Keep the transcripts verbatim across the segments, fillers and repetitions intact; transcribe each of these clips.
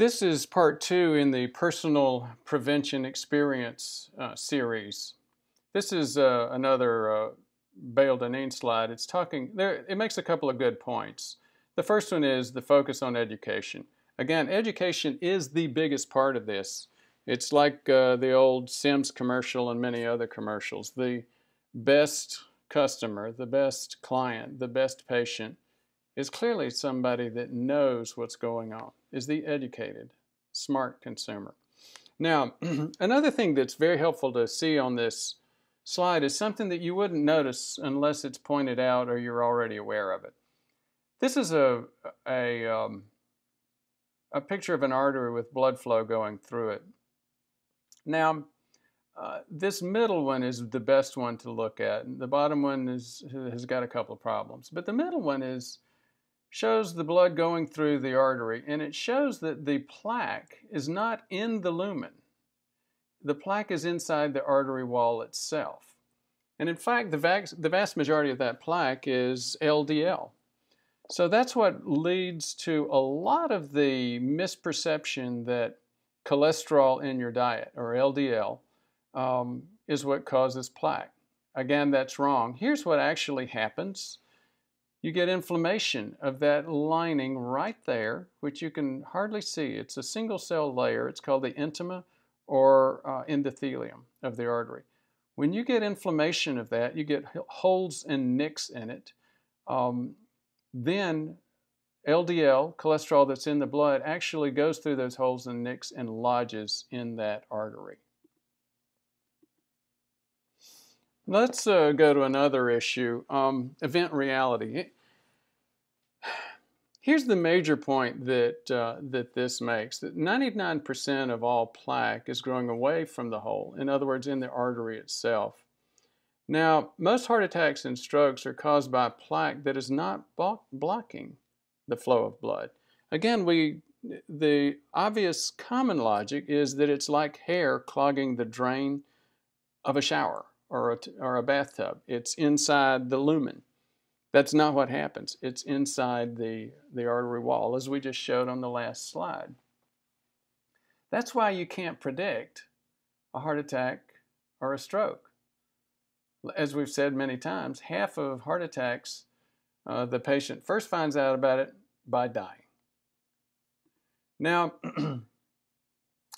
This is part two in the Personal Prevention Experience uh, series. This is uh, another uh, Bale Doneen slide. It's talking, there, it makes a couple of good points. The first one is the focus on education. Again, education is the biggest part of this. It's like uh, the old Sims commercial and many other commercials. The best customer, the best client, the best patient is clearly somebody that knows what's going on, is the educated, smart consumer. Now, another thing that's very helpful to see on this slide is something that you wouldn't notice unless it's pointed out or you're already aware of it. This is a, a, um, a picture of an artery with blood flow going through it. Now, uh, this middle one is the best one to look at. The bottom one is, has got a couple of problems, but the middle one is shows the blood going through the artery, and it shows that the plaque is not in the lumen. The plaque is inside the artery wall itself. And in fact, the vast, the vast majority of that plaque is L D L. So that's what leads to a lot of the misperception that cholesterol in your diet, or L D L, um, is what causes plaque. Again, that's wrong. Here's what actually happens. You get inflammation of that lining right there, which you can hardly see. It's a single cell layer. It's called the intima or uh, endothelium of the artery. When you get inflammation of that, you get holes and nicks in it. Um, then L D L, cholesterol that's in the blood, actually goes through those holes and nicks and lodges in that artery. Let's uh, go to another issue, um, event reality. Here's the major point that, uh, that this makes, that ninety-nine percent of all plaque is growing away from the hole, in other words, in the artery itself. Now, most heart attacks and strokes are caused by plaque that is not block blocking the flow of blood. Again, we, the obvious common logic is that it's like hair clogging the drain of a shower. Or a, or a bathtub. It's inside the lumen. That's not what happens. It's inside the, the artery wall, as we just showed on the last slide. That's why you can't predict a heart attack or a stroke. As we've said many times, half of heart attacks, uh, the patient first finds out about it by dying. Now,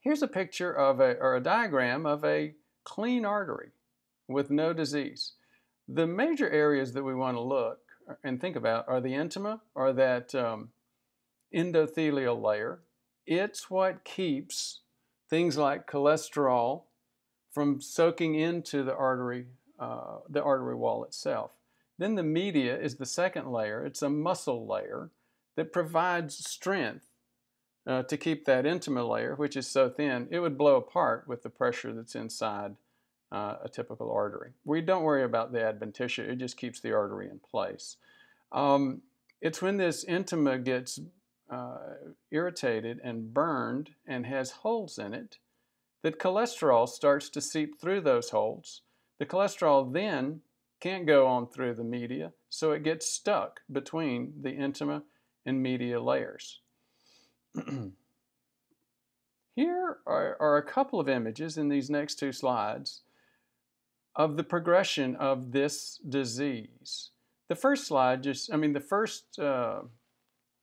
here's a picture of a, or a diagram of a clean artery with no disease. The major areas that we want to look and think about are the intima, or that um, endothelial layer. It's what keeps things like cholesterol from soaking into the artery, uh, the artery wall itself. Then the media is the second layer. It's a muscle layer that provides strength uh, to keep that intima layer, which is so thin, it would blow apart with the pressure that's inside Uh, a typical artery. We don't worry about the adventitia, it just keeps the artery in place. Um, it's when this intima gets uh, irritated and burned and has holes in it that cholesterol starts to seep through those holes. The cholesterol then can't go on through the media, so it gets stuck between the intima and media layers. Here are, are a couple of images in these next two slides of the progression of this disease. The first slide, just, I mean, the first uh,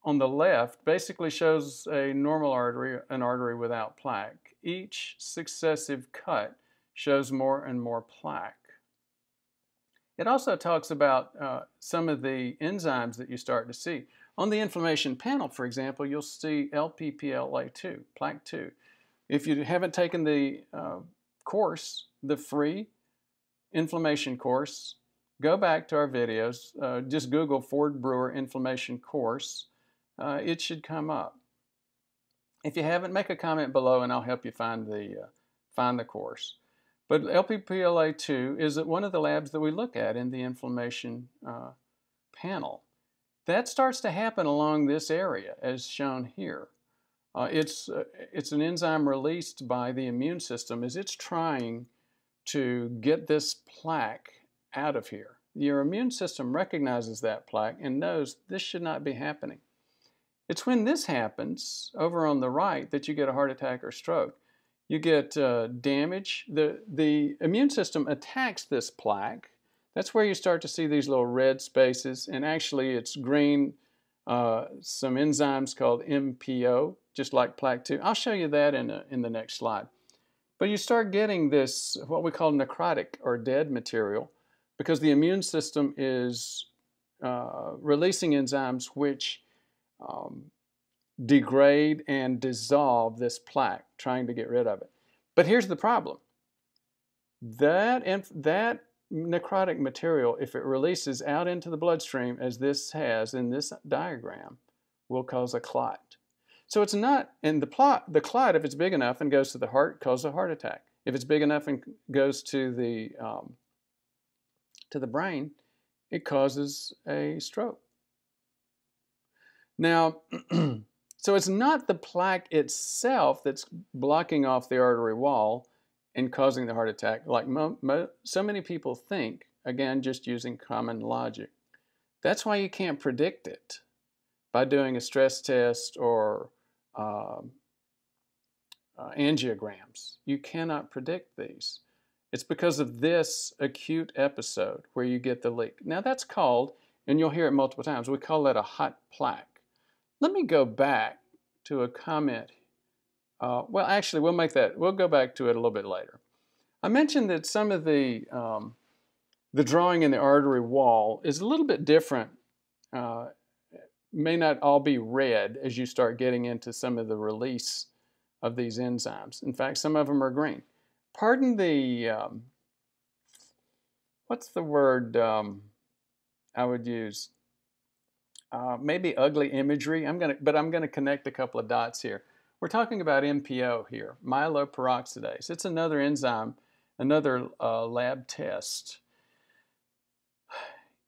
on the left basically shows a normal artery, an artery without plaque. Each successive cut shows more and more plaque. It also talks about uh, some of the enzymes that you start to see. On the inflammation panel, for example, you'll see L P P L A two, plaque two. If you haven't taken the uh, course, the free inflammation course, go back to our videos. Uh, just Google Ford Brewer inflammation course. Uh, it should come up. If you haven't, make a comment below and I'll help you find the, uh, find the course. But L P P L A two is one of the labs that we look at in the inflammation uh, panel. That starts to happen along this area, as shown here. Uh, it's, uh, it's an enzyme released by the immune system as it's trying to get this plaque out of here. Your immune system recognizes that plaque and knows this should not be happening. It's when this happens over on the right that you get a heart attack or stroke. You get uh, damage. The, the immune system attacks this plaque. That's where you start to see these little red spaces, and actually it's green, uh, some enzymes called M P O, just like plaque two. I'll show you that in, a, in the next slide. But you start getting this, what we call necrotic or dead material, because the immune system is uh, releasing enzymes which um, degrade and dissolve this plaque, trying to get rid of it. But here's the problem. That, inf that necrotic material, if it releases out into the bloodstream, as this has in this diagram, will cause a clot. So it's not, and the, plot, the clot, if it's big enough and goes to the heart, causes a heart attack. If it's big enough and goes to the, um, to the brain, it causes a stroke. Now, so it's not the plaque itself that's blocking off the artery wall and causing the heart attack, like mo mo so many people think, again, just using common logic. That's why you can't predict it by doing a stress test or uh, uh, angiograms. You cannot predict these. It's because of this acute episode where you get the leak. Now that's called, and you'll hear it multiple times, we call that a hot plaque. Let me go back to a comment. Uh, well, actually, we'll make that, we'll go back to it a little bit later. I mentioned that some of the, um, the drawing in the artery wall is a little bit different. Uh, may not all be red as you start getting into some of the release of these enzymes. In fact, some of them are green. Pardon the, um, what's the word um, I would use? Uh, maybe ugly imagery. I'm gonna, but I'm gonna connect a couple of dots here. We're talking about M P O here, myeloperoxidase. It's another enzyme, another uh, lab test.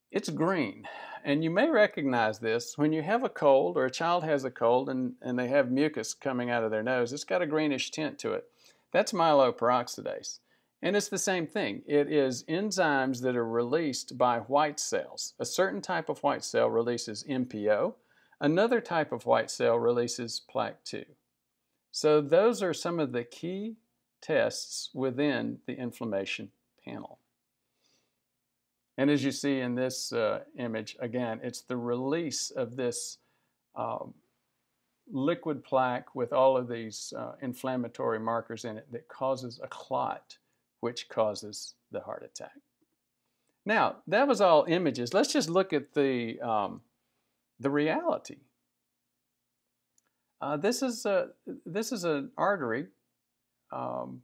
It's green, and you may recognize this when you have a cold or a child has a cold and, and they have mucus coming out of their nose. It's got a greenish tint to it. That's myeloperoxidase, and it's the same thing. It is enzymes that are released by white cells. A certain type of white cell releases M P O. Another type of white cell releases plaque two. So those are some of the key tests within the inflammation panel. And as you see in this uh, image, again, it's the release of this um, liquid plaque with all of these uh, inflammatory markers in it that causes a clot, which causes the heart attack. Now, that was all images. Let's just look at the, um, the reality. Uh, this is a, this is an artery. Um,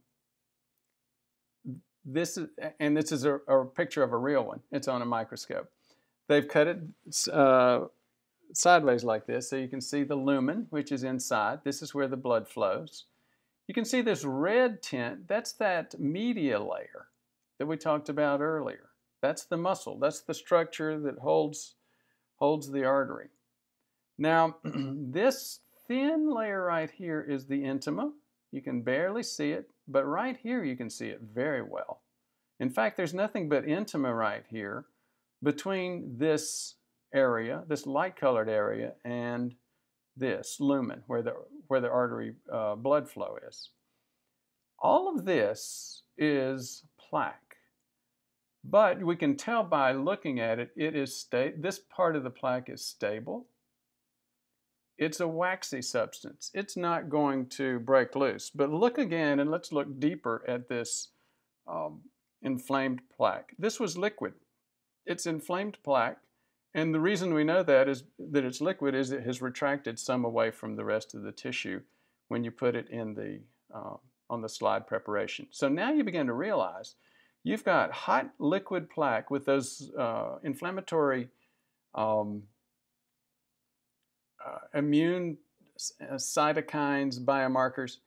this is, and this is a, a picture of a real one. It's on a microscope. They've cut it uh, sideways like this, so you can see the lumen, which is inside. This is where the blood flows. You can see this red tint. That's that media layer that we talked about earlier. That's the muscle. That's the structure that holds holds the artery. Now, this thin layer right here is the intima. You can barely see it, but right here you can see it very well. In fact, there's nothing but intima right here between this area, this light-colored area, and this lumen where the, where the artery uh, blood flow is. All of this is plaque, but we can tell by looking at it, it is sta- this part of the plaque is stable. It's a waxy substance. It's not going to break loose. But look again, and let's look deeper at this um, inflamed plaque. This was liquid. It's inflamed plaque, and the reason we know that is that it's liquid is it has retracted some away from the rest of the tissue when you put it in the uh, on the slide preparation. So now you begin to realize you've got hot liquid plaque with those uh, inflammatory um, Uh, immune uh, cytokines, biomarkers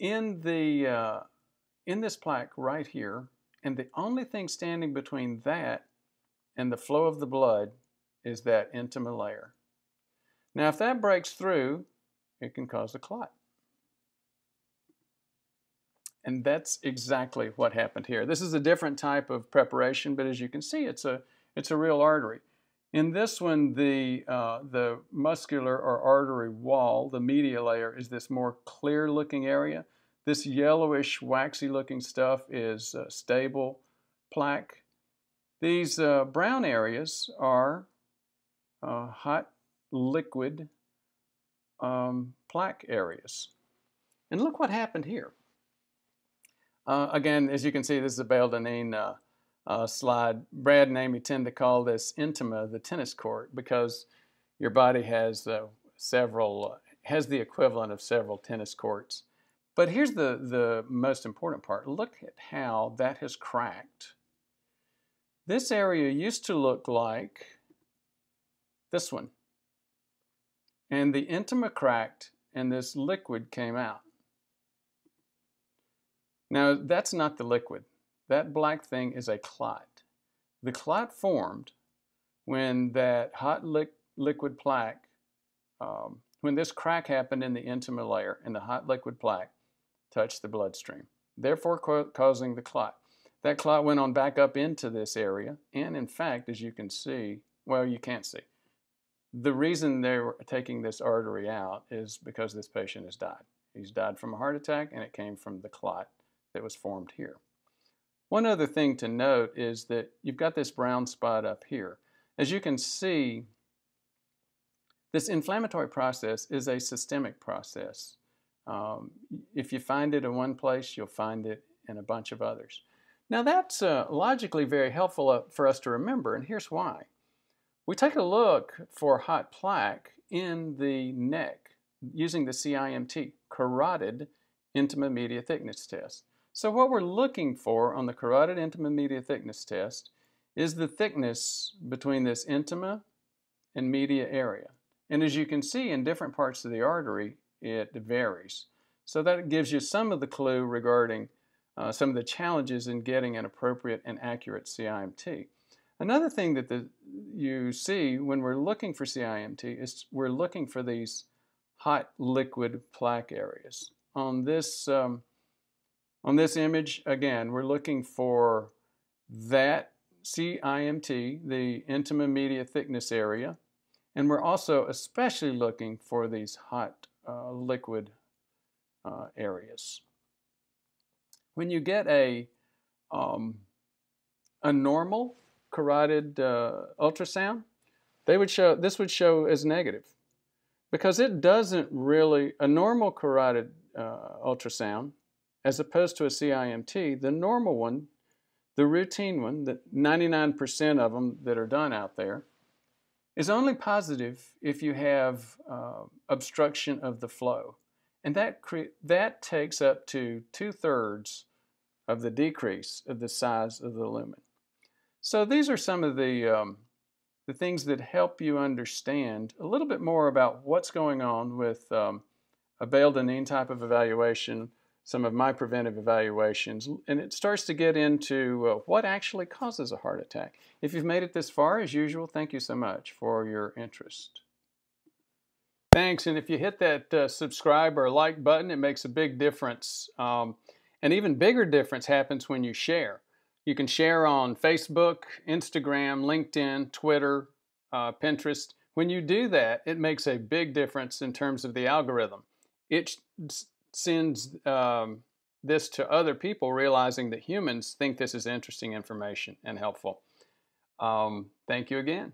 in the uh, in this plaque right here, and the only thing standing between that and the flow of the blood is that intima layer. Now, if that breaks through, it can cause a clot, and that's exactly what happened here. This is a different type of preparation, but as you can see, it's a it's a real artery. In this one, the, uh, the muscular or artery wall, the media layer, is this more clear looking area. This yellowish, waxy looking stuff is uh, stable plaque. These uh, brown areas are uh, hot liquid um, plaque areas. And look what happened here. Uh, again, as you can see, this is a Bale Doneen uh, uh, slide. Brad and Amy tend to call this intima the tennis court because your body has uh, several, uh, has the equivalent of several tennis courts. But here's the, the most important part. Look at how that has cracked. This area used to look like this one. And the intima cracked and this liquid came out. Now, that's not the liquid. That black thing is a clot. The clot formed when that hot li liquid plaque, um, when this crack happened in the intima layer and the hot liquid plaque touched the bloodstream, therefore co causing the clot. That clot went on back up into this area, and in fact, as you can see, well, you can't see. The reason they were taking this artery out is because this patient has died. He's died from a heart attack, and it came from the clot that was formed here. One other thing to note is that you've got this brown spot up here. As you can see, this inflammatory process is a systemic process. Um, if you find it in one place, you'll find it in a bunch of others. Now that's uh, logically very helpful for us to remember, and here's why. We take a look for hot plaque in the neck using the C I M T, carotid intima media thickness test. So what we're looking for on the carotid intima media thickness test is the thickness between this intima and media area. And as you can see, in different parts of the artery, it varies. So that gives you some of the clue regarding uh, some of the challenges in getting an appropriate and accurate C I M T. Another thing that the, you see when we're looking for C I M T is we're looking for these hot liquid plaque areas. On this, um, on this image, again, we're looking for that C I M T, the intima media thickness area, and we're also especially looking for these hot uh, liquid uh, areas. When you get a, um, a normal carotid uh, ultrasound, they would show, this would show as negative because it doesn't really, a normal carotid uh, ultrasound, as opposed to a C I M T, the normal one, the routine one, the ninety-nine percent of them that are done out there, is only positive if you have uh, obstruction of the flow. And that, cre that takes up to two-thirds of the decrease of the size of the lumen. So these are some of the, um, the things that help you understand a little bit more about what's going on with um, a Bale Doneen type of evaluation, some of my preventive evaluations, and it starts to get into uh, what actually causes a heart attack. If you've made it this far, as usual, thank you so much for your interest. Thanks, and if you hit that uh, subscribe or like button, it makes a big difference. Um, an even bigger difference happens when you share. You can share on Facebook, Instagram, LinkedIn, Twitter, uh, Pinterest. When you do that, it makes a big difference in terms of the algorithm. It sends um, this to other people, realizing that humans think this is interesting information and helpful. Um, thank you again.